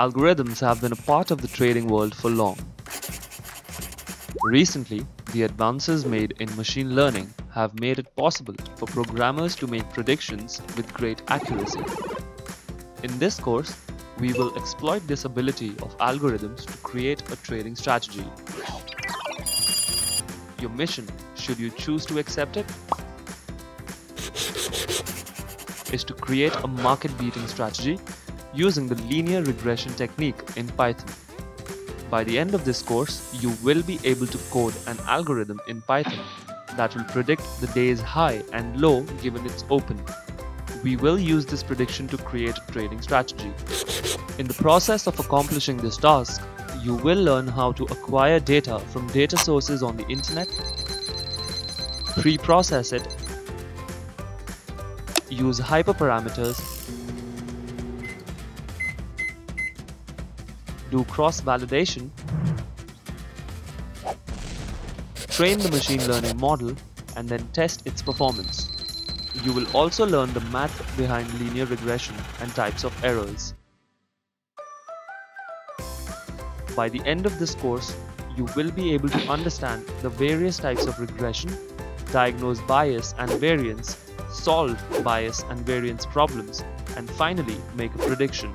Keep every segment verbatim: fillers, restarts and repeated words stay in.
Algorithms have been a part of the trading world for long. Recently, the advances made in machine learning have made it possible for programmers to make predictions with great accuracy. In this course, we will exploit this ability of algorithms to create a trading strategy. Your mission, should you choose to accept it, is to create a market-beating strategy using the linear regression technique in Python. By the end of this course, you will be able to code an algorithm in Python that will predict the day's high and low given its open. We will use this prediction to create a trading strategy. In the process of accomplishing this task, you will learn how to acquire data from data sources on the internet, pre-process it, use hyper-parameters, do cross-validation, train the machine learning model, and then test its performance. You will also learn the math behind linear regression and types of errors. By the end of this course, you will be able to understand the various types of regression, diagnose bias and variance, solve bias and variance problems, and finally make a prediction.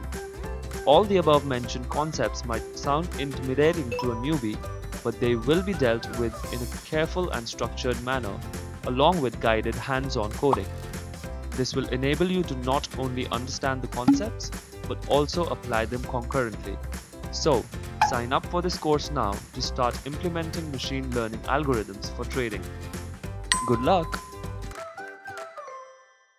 All the above mentioned concepts might sound intimidating to a newbie, but they will be dealt with in a careful and structured manner, along with guided hands-on coding. This will enable you to not only understand the concepts, but also apply them concurrently. So, sign up for this course now to start implementing machine learning algorithms for trading. Good luck!